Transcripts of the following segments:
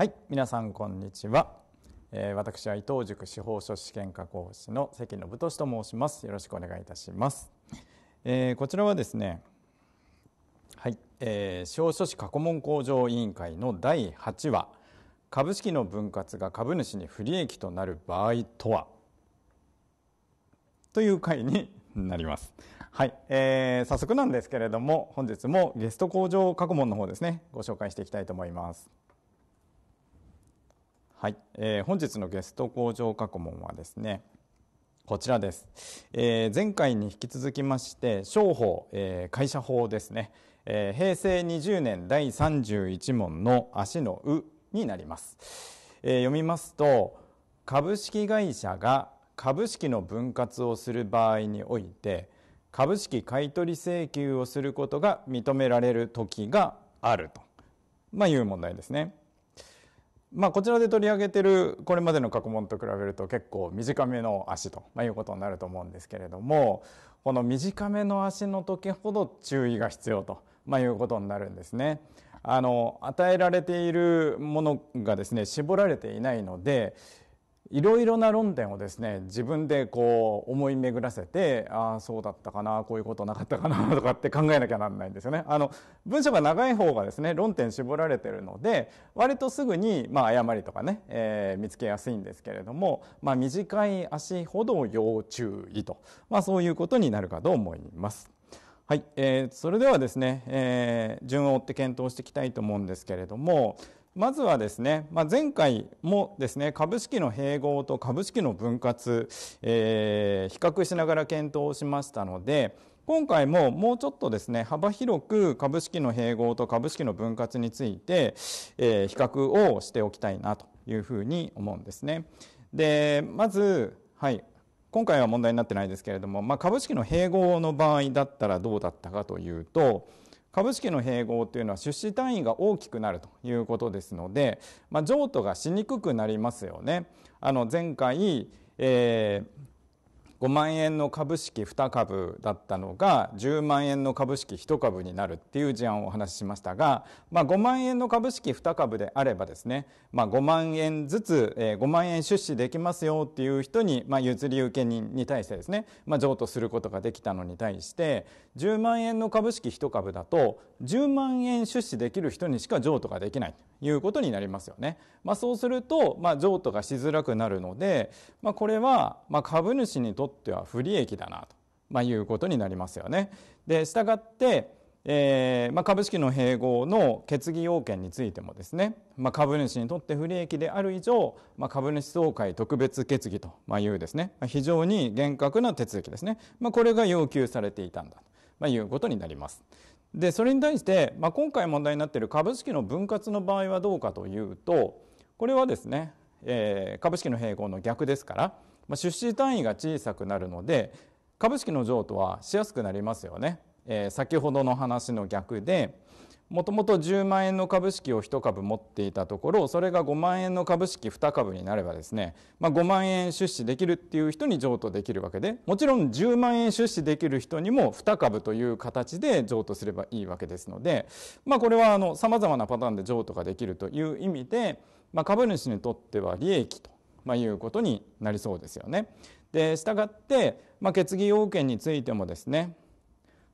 はい、皆さんこんにちは。私は伊東塾司法書士検科講師の関信俊と申します。よろしくお願いいたします。こちらはですね、はい、司法書士過去問向上委員会の第8話、株式の分割が株主に不利益となる場合とはという回になります。はい、早速なんですけれども、本日もゲスト向上過去問の方ですね、ご紹介していきたいと思います。はい、本日のゲスト向上過去問はですね、こちらです。前回に引き続きまして、商法、会社法ですね、平成20年第31問の足のうになります。読みますと、株式会社が株式の分割をする場合において、株式買取請求をすることが認められる時があると、いう問題ですね。こちらで取り上げているこれまでの過去問と比べると結構短めの足ということになると思うんですけれども、この短めの足の時ほど注意が必要ということになるんですね。与えられているものがですね、絞られていないので、いろいろな論点をですね、自分でこう思い巡らせて、ああそうだったかな、こういうことなかったかなとかって考えなきゃなんないんですよね。文章が長い方がですね、論点絞られてるので、割とすぐに誤りとかね、見つけやすいんですけれども、短い足ほど要注意と、そういうことになるかと思います。はい、それではですね、順を追って検討していきたいと思うんですけれども、まずはですね、前回もですね、株式の併合と株式の分割、比較しながら検討しましたので、今回ももうちょっとですね、幅広く株式の併合と株式の分割について、比較をしておきたいなというふうに思うんですね。で、まず、はい、今回は問題になってないですけれども、株式の併合の場合だったらどうだったかというと、株式の併合というのは出資単位が大きくなるということですので、譲渡がしにくくなりますよね。前回、5万円の株式2株だったのが10万円の株式1株になるっていう事案をお話ししましたが、5万円の株式2株であればですね、5万円ずつ、5万円出資できますよっていう人に、譲り受け人に対してですね、譲渡することができたのに対して、10万円の株式1株だと10万円出資できる人にしか譲渡ができないということになりますよね。そうすると、譲渡がしづらくなるので、これは、株主にとっては不利益だなと、いうことになりますよね。で、したがって、株式の併合の決議要件についてもですね、株主にとって不利益である以上、株主総会特別決議というですね、非常に厳格な手続きですね、これが要求されていたんだと、いうことになります。で、それに対して、今回問題になっている株式の分割の場合はどうかというと、これはですね、株式の併合の逆ですから、出資単位が小さくなるので株式の譲渡はしやすくなりますよね。先ほどの話の逆で、もともと10万円の株式を1株持っていたところ、それが5万円の株式2株になればですね、5万円出資できるっていう人に譲渡できるわけで、もちろん10万円出資できる人にも2株という形で譲渡すればいいわけですので、これは様々なパターンで譲渡ができるという意味で、株主にとっては利益ということになりそうですよね。で、したがって、決議要件についてもですね、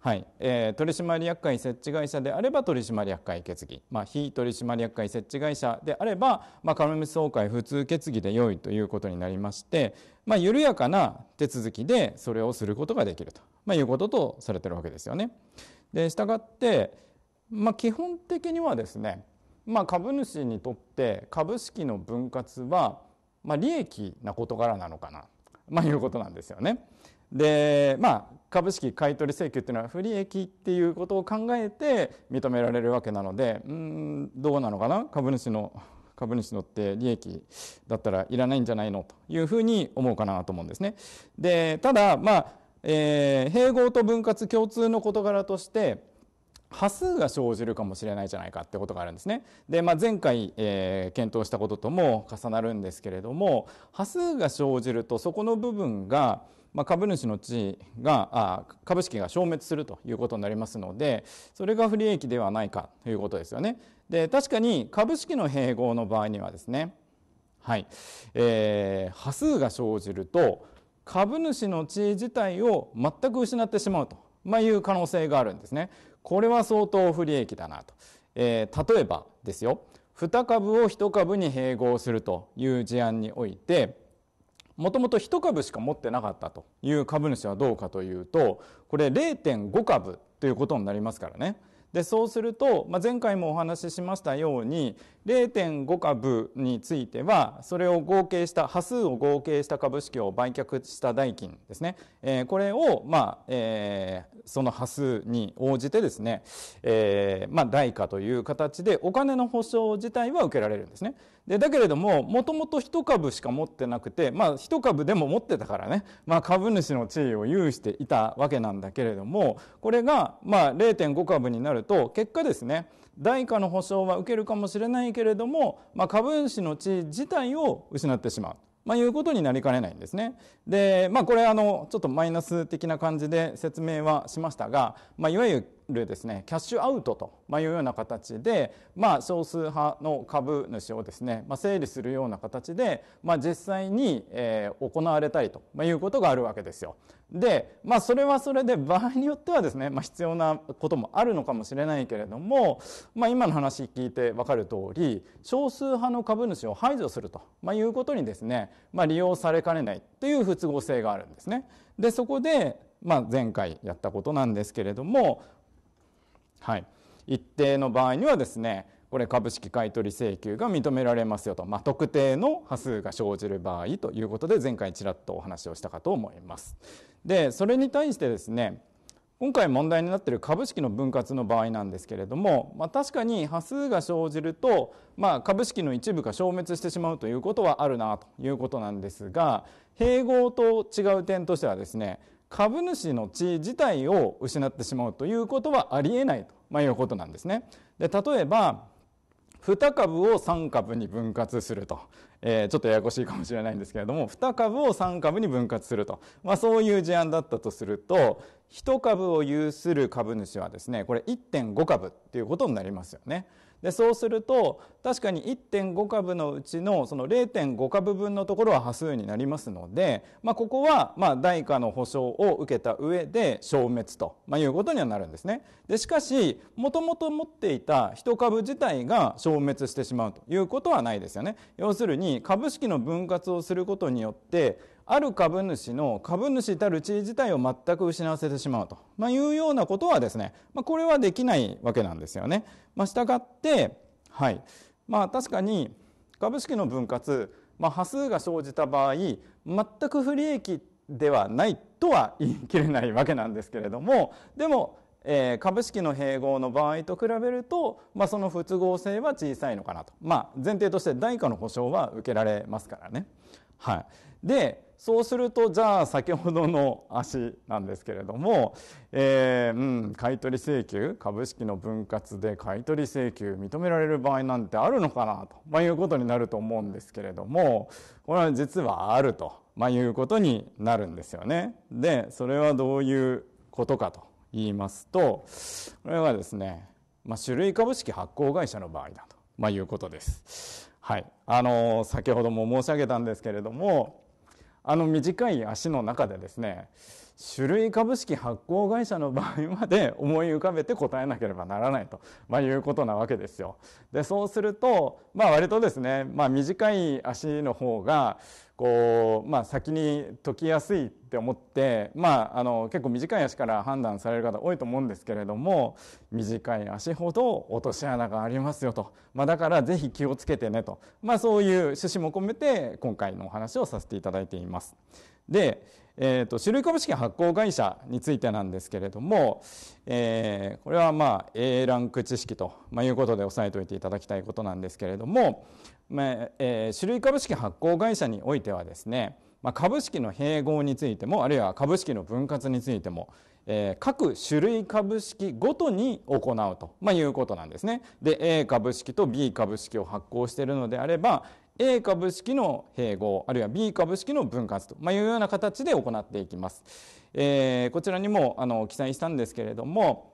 はい、取締役会設置会社であれば取締役会決議、非取締役会設置会社であれば、株主総会普通決議で良いということになりまして、緩やかな手続きでそれをすることができると、いうこととされているわけですよね。で、したがって、基本的にはですね、株主にとって株式の分割は利益な事柄なのかな、いうことなんですよね。で、株式買取請求っていうのは不利益っていうことを考えて認められるわけなので、どうなのかな、株主のって利益だったらいらないんじゃないのというふうに思うかなと思うんですね。で、ただ、併合と分割共通の事柄として波数が生じるかもしれないじゃないかってことがあるんですね。で、前回、検討したこととも重なるんですけれども、波数が生じるとそこの部分が株主の地位が株式が消滅するということになりますので、それが不利益ではないかということですよね。で、確かに株式の併合の場合にはですね、波数が生じると株主の地位自体を全く失ってしまうと、いう可能性があるんですね。これは相当不利益だなと。例えばですよ、2株を1株に併合するという事案において、もともと1株しか持ってなかったという株主はどうかというと、これ 0.5 株ということになりますからね。で、そうすると、前回もお話ししましたように 0.5 株については、それを合計した波数を合計した株式を売却した代金ですね、これをその波数に応じてですね、代価という形でお金の保証自体は受けられるんですね。でだけれども、もともと1株しか持ってなくて、1株でも持ってたからね、株主の地位を有していたわけなんだけれども、これが0.5 株になると、結果ですね、代価の保証は受けるかもしれないけれども、株主の地位自体を失ってしまう、いうことになりかねないんですね。で、これちょっとマイナス的な感じで説明はしましたが、いわゆるですね、キャッシュアウトというような形で、少数派の株主をですね、整理するような形で、実際に行われたりということがあるわけですよ。で、それはそれで場合によってはですね、必要なこともあるのかもしれないけれども、今の話聞いて分かる通り、少数派の株主を排除するということにですね、利用されかねないという不都合性があるんですね。で、そこで、前回やったことなんですけれども、一定の場合にはですね、これ株式買取請求が認められますよと、特定の波数が生じる場合ということで、前回ちらっとお話をしたかと思います。で、それに対してですね、今回問題になっている株式の分割の場合なんですけれども、確かに波数が生じると、株式の一部が消滅してしまうということはあるなということなんですが、併合と違う点としてはですね、株主の地位自体を失ってしまうということはありえないと、いうことなんですね。で、例えば2株を3株に分割すると、ちょっとややこしいかもしれないんですけれども、2株を3株に分割すると、そういう事案だったとすると、1株を有する株主はですね、これ 1.5 株っていうことになりますよね。で、そうすると確かに 1.5 株のうちのその 0.5 株分のところは波数になりますので、ここは代価の保証を受けた上で消滅と、いうことにはなるんですね。で、しかしもともと持っていた1株自体が消滅してしまうということはないですよね。要するに株式の分割をすることによって、ある株主の株主たる地位自体を全く失わせてしまうと、いうようなことはですね、これはできないわけなんですよね。したがって、確かに株式の分割、波数が生じた場合、全く不利益ではないとは言い切れないわけなんですけれども、でも、株式の併合の場合と比べると、その不都合性は小さいのかなと、前提として代価の保証は受けられますからね。で、そうすると、じゃあ先ほどの足なんですけれども、買取請求、株式の分割で買取請求認められる場合なんてあるのかなと、いうことになると思うんですけれども、これは実はあると、いうことになるんですよね。で、それはどういうことかと言いますと、これはですね、種類株式発行会社の場合だと、いうことです。先ほども申し上げたんですけれども、短い足の中でですね、種類株式発行会社の場合まで思い浮かべて答えなければならないと、いうことなわけですよ。で、そうすると、割とですね、短い足の方がこう、先に解きやすいって思って、結構短い足から判断される方多いと思うんですけれども、短い足ほど落とし穴がありますよと、だからぜひ気をつけてねと、そういう趣旨も込めて今回のお話をさせていただいています。で、種類株式発行会社についてなんですけれども、これはA ランク知識ということで押さえておいていただきたいことなんですけれども、種類株式発行会社においてはですね、株式の併合についても、あるいは株式の分割についても、各種類株式ごとに行うと、いうことなんですね。で、A 株式と B 株式を発行しているのであれば、A 株式の併合あるいは B 株式の分割というような形で行っていきます。こちらにも記載したんですけれども、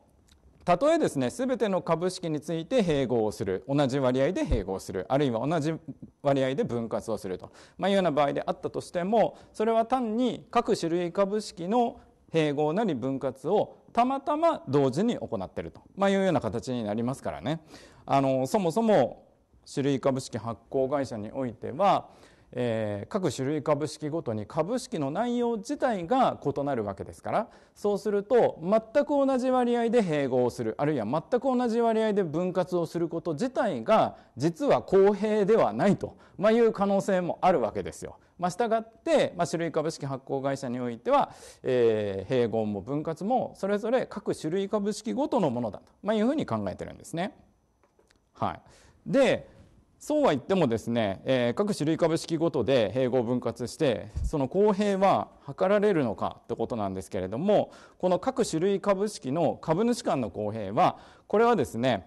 たとえですね、全ての株式について併合をする、同じ割合で併合する、あるいは同じ割合で分割をすると、いうような場合であったとしても、それは単に各種類株式の併合なり分割をたまたま同時に行っていると、いうような形になりますからね。そもそも種類株式発行会社においては、各種類株式ごとに株式の内容自体が異なるわけですから、そうすると全く同じ割合で併合をする、あるいは全く同じ割合で分割をすること自体が実は公平ではないと、いう可能性もあるわけですよ。したがって、種類株式発行会社においては、併合も分割もそれぞれ各種類株式ごとのものだと、いうふうに考えてるんですね。はい、でそうは言ってもですね、各種類株式ごとで併合分割して、その公平は図られるのかってことなんですけれども、この各種類株式の株主間の公平は、これはですね、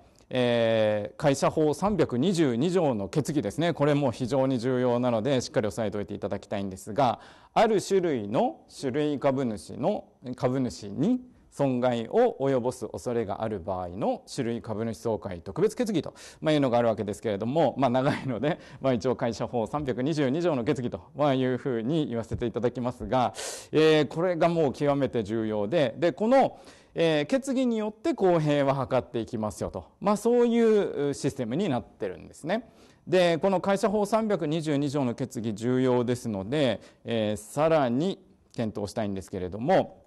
会社法322条の決議ですね、これも非常に重要なので、しっかり押さえておいていただきたいんですが、ある種類の種類株主の株主に、損害を及ぼす恐れがある場合の種類株主総会特別決議というのがあるわけですけれども、長いので一応会社法322条の決議というふうに言わせていただきますが、これがもう極めて重要で、この決議によって公平は図っていきますよと、そういうシステムになってるんですね。でこの会社法322条の決議重要ですので、さらに検討したいんですけれども、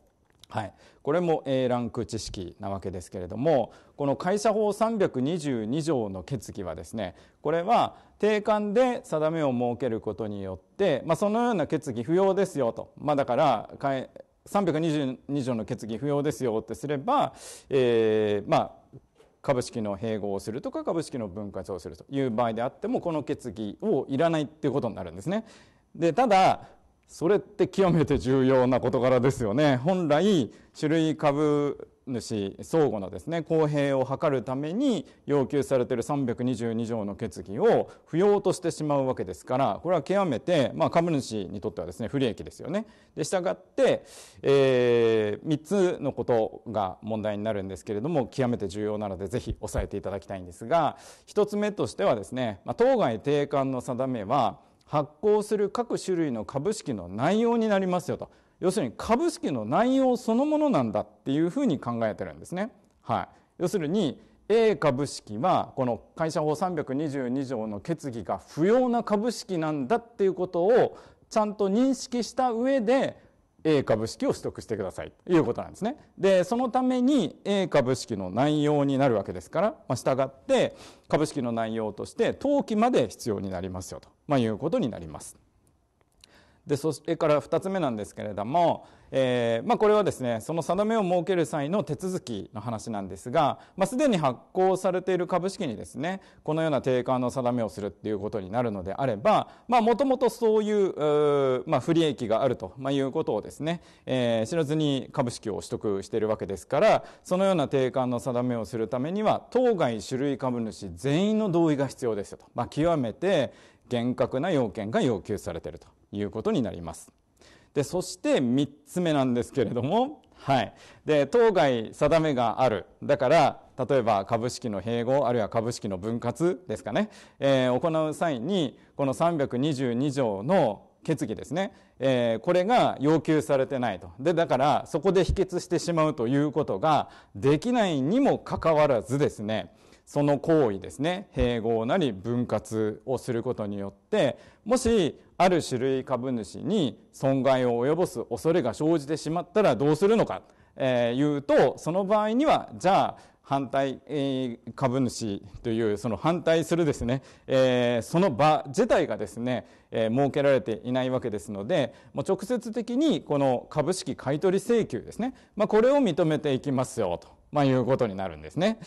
これも A ランク知識なわけですけれども、この会社法322条の決議はですね、これは定款で定めを設けることによって、そのような決議不要ですよと、だから322条の決議不要ですよってすれば、株式の併合をするとか株式の分割をするという場合であっても、この決議をいらないっていうことになるんですね。でただそれって極めて重要な事柄ですよね。本来種類株主相互のですね公平を図るために要求されている322条の決議を不要としてしまうわけですから、これは極めて、株主にとってはですね不利益ですよね。でしたがって、3つのことが問題になるんですけれども、極めて重要なのでぜひ押さえていただきたいんですが、1つ目としてはですね、当該定款の定めは発行する各種類の株式の内容になりますよと、要するに株式の内容そのものなんだっていうふうに考えてるんですね。要するに A 株式はこの会社法322条の決議が不要な株式なんだっていうことをちゃんと認識した上で A 株式を取得してくださいということなんですね。でそのために A 株式の内容になるわけですから、従って株式の内容として登記まで必要になりますよと、いうことになります。でそれから2つ目なんですけれども、これはですねその定めを設ける際の手続きの話なんですが、すでに発行されている株式にですねこのような定款の定めをするっていうことになるのであれば、もともとそういう、不利益があるということをですね、知らずに株式を取得しているわけですから、そのような定款の定めをするためには当該種類株主全員の同意が必要ですよと、極めて厳格な要件が要求されているということになります。でそして3つ目なんですけれども、で当該定めがある、だから例えば株式の併合あるいは株式の分割ですかね、行う際にこの322条の決議ですね、これが要求されてないと、だからそこで否決してしまうということができないにもかかわらずですね、その行為ですね、併合なり分割をすることによって、もしある種類株主に損害を及ぼす恐れが生じてしまったらどうするのかというと、その場合にはじゃあ反対株主というその反対するですね、その場自体がですね、設けられていないわけですので、もう直接的にこの株式買取請求ですね、これを認めていきますよと。いうことになるんですね。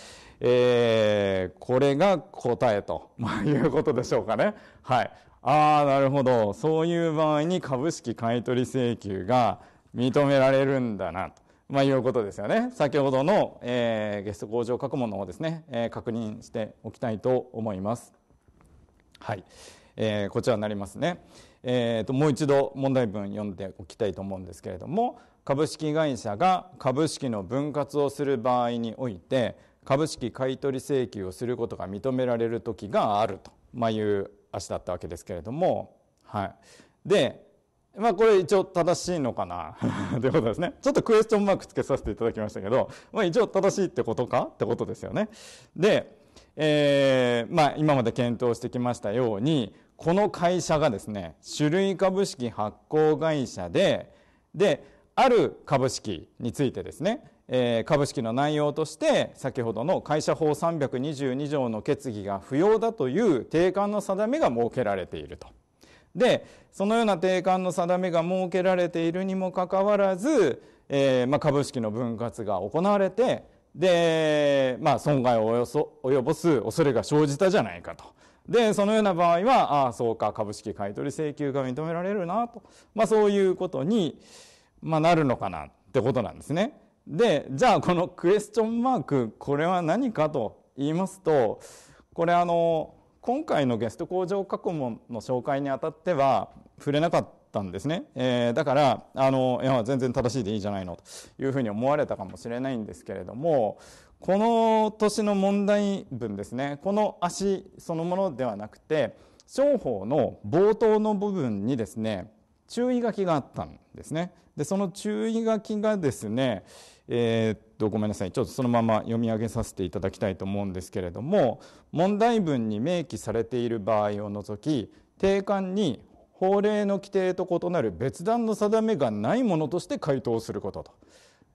これが答えと、いうことでしょうかね。なるほど。そういう場合に株式買取請求が認められるんだなと、いうことですよね。先ほどの、ゲスト工場過去問の方ですね、確認しておきたいと思います。こちらになりますね。もう一度問題文読んでおきたいと思うんですけれども、株式会社が株式の分割をする場合において、株式買取請求をすることが認められる時があると、いう足だったわけですけれども、はい、で、これ一応正しいのかなということですね。ちょっとクエスチョンマークつけさせていただきましたけど、一応正しいってことかってことですよね。で、今まで検討してきましたように、この会社がですね、種類株式発行会社で、ある株式についてですね、株式の内容として先ほどの会社法322条の決議が不要だという定款の定めが設けられていると。で、そのような定款の定めが設けられているにもかかわらず、株式の分割が行われて、で、損害を及ぼす恐れが生じたじゃないかと。で、そのような場合は、そうか、株式買取請求が認められるなと、そういうことに、なるのかなってことなんですね。で、じゃあこのクエスチョンマーク、これは何かと言いますと、これ今回のゲスト工場過去問の紹介にあたっては触れなかったんですね。だからいや全然正しいでいいじゃないのというふうに思われたかもしれないんですけれども、この年の問題文ですね、この足そのものではなくて商法の冒頭の部分にですね、注意書きがあったんですね。で、その注意書きがですね、ごめんなさい、ちょっとそのまま読み上げさせていただきたいと思うんですけれども、問題文に明記されている場合を除き、定款に法令の規定と異なる別段の定めがないものとして回答することと。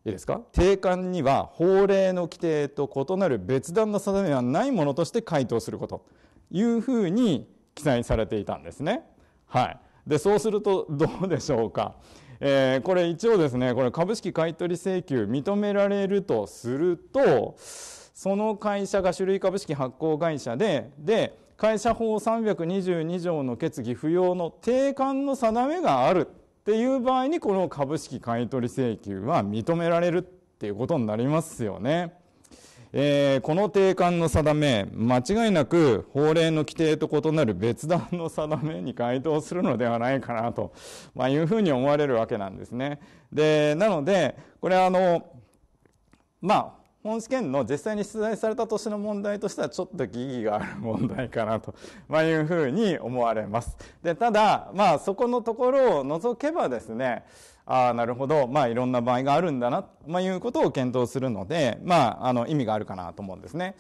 いいですか？定款には法令の規定と異なる別段の定めがないものとして回答することというふうに記載されていたんですね。はい。で、そうするとどうでしょうか。これ一応ですね、これ株式買取請求認められるとすると、その会社が種類株式発行会社で、会社法322条の決議不要の定款の定めがあるっていう場合に、この株式買取請求は認められるっていうことになりますよね。この定款の定め、間違いなく法令の規定と異なる別段の定めに該当するのではないかなと、いうふうに思われるわけなんですね。で、なので、これ本試験の実際に出題された年の問題としてはちょっと疑義がある問題かなと、いうふうに思われます。で、ただ、そこのところを除けばですね、なるほど、いろんな場合があるんだな、いうことを検討するので、意味があるかなと思うんですね。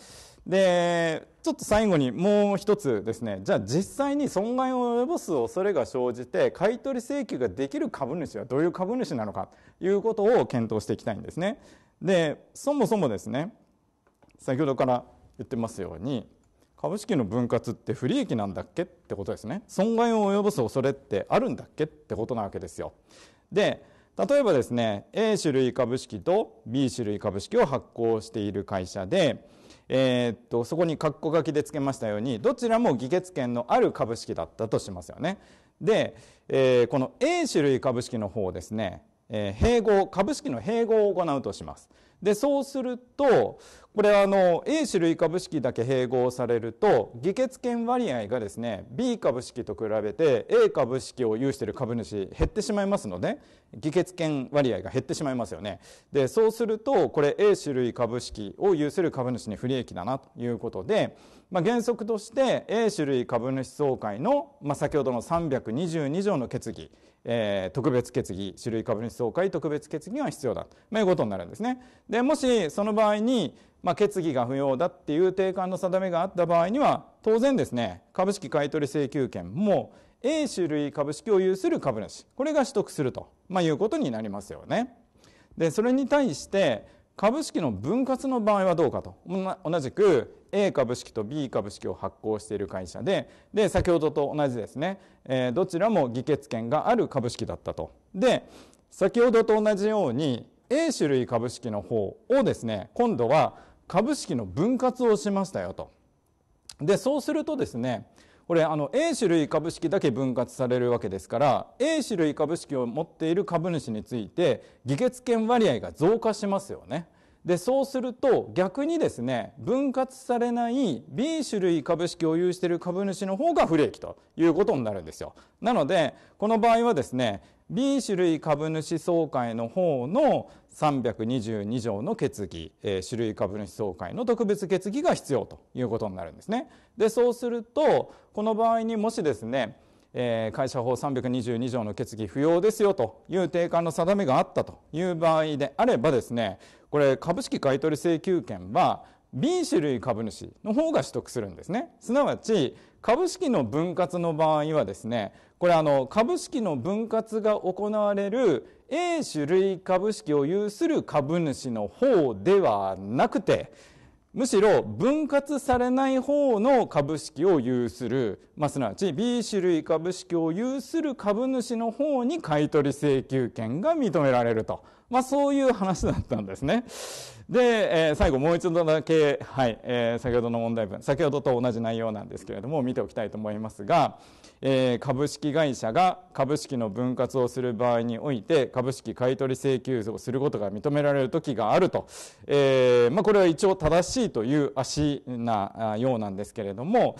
で、ちょっと最後にもう一つですね、じゃあ実際に損害を及ぼす恐れが生じて、買取請求ができる株主はどういう株主なのか、ということを検討していきたいんですね。で、そもそもですね、先ほどから言ってますように、株式の分割って不利益なんだっけってことですね。損害を及ぼす恐れってあるんだっけってことなわけですよ。で、例えばですね、A 種類株式と B 種類株式を発行している会社で、そこに括弧書きで付けましたように、どちらも議決権のある株式だったとしますよね。で、この A 種類株式の方ですね、併合、株式の併合を行うとします。で、そうすると、これはA 種類株式だけ併合されると、議決権割合がですね、B 株式と比べて A 株式を有している株主減ってしまいますので、議決権割合が減ってしまいますよね。で、そうすると、これ A 種類株式を有する株主に不利益だなということで、原則として A 種類株主総会の、先ほどの322条の決議、特別決議、種類株主総会特別決議が必要だと、いうことになるんですね。で、もしその場合に、決議が不要だっていう定款の定めがあった場合には、当然ですね、株式買取請求権も A 種類株式を有する株主、これが取得すると、いうことになりますよね。で、それに対して株式の分割の場合はどうかと、同じくA 株式と B 株式を発行している会社で、先ほどと同じですね、どちらも議決権がある株式だったと。で、先ほどと同じように A 種類株式の方をですね、今度は株式の分割をしましたよと。で、そうするとですね、これA 種類株式だけ分割されるわけですから、 A 種類株式を持っている株主について議決権割合が増加しますよね。でそうすると逆にですね、分割されない B 種類株式を有している株主の方が不利益ということになるんですよ。なのでこの場合はですね、 B 種類株主総会の方の322条の決議、種類株主総会の特別決議が必要ということになるんですね。でそうするとこの場合にもしですね、会社法322条の決議不要ですよという定款の定めがあったという場合であればですね、これ株式買取請求権は B 種類株主の方が取得するんですね。すなわち株式の分割の場合はですね、これ株式の分割が行われる A 種類株式を有する株主の方ではなくて、むしろ分割されない方の株式を有する、すなわち B 種類株式を有する株主の方に買取請求権が認められると、そういう話だったんですね。で、最後もう一度だけ、先ほどの問題文、先ほどと同じ内容なんですけれども見ておきたいと思いますが、株式会社が株式の分割をする場合において株式買取請求をすることが認められる時があると、これは一応正しいという足なようなんですけれども、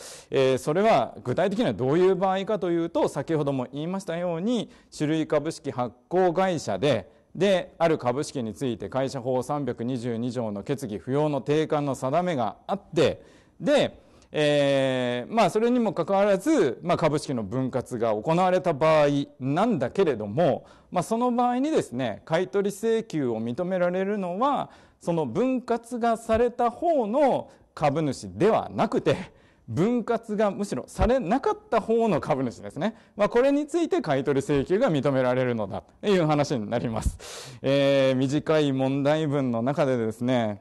それは具体的にはどういう場合かというと、先ほども言いましたように種類株式発行会社である株式について会社法322条の決議不要の定款の定めがあって、でそれにもかかわらず、株式の分割が行われた場合なんだけれども、その場合にですね、買取請求を認められるのはその分割がされた方の株主ではなくて、分割がむしろされなかった方の株主ですね、これについて買取請求が認められるのだという話になります。短い問題文の中でですね、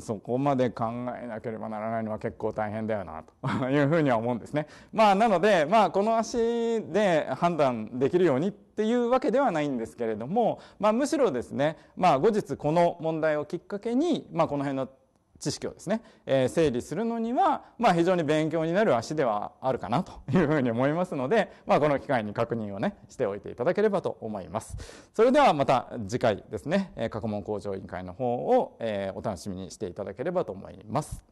そこまで考えなければならないのは結構大変だよなというふうには思うんですね。なので、この足で判断できるようにっていうわけではないんですけれども、むしろですね、後日この問題をきっかけに、この辺の知識をですね、整理するのには、非常に勉強になる足ではあるかなというふうに思いますので、この機会に確認をしておいていただければと思います。それではまた次回ですね、過去問向上委員会の方をお楽しみにしていただければと思います。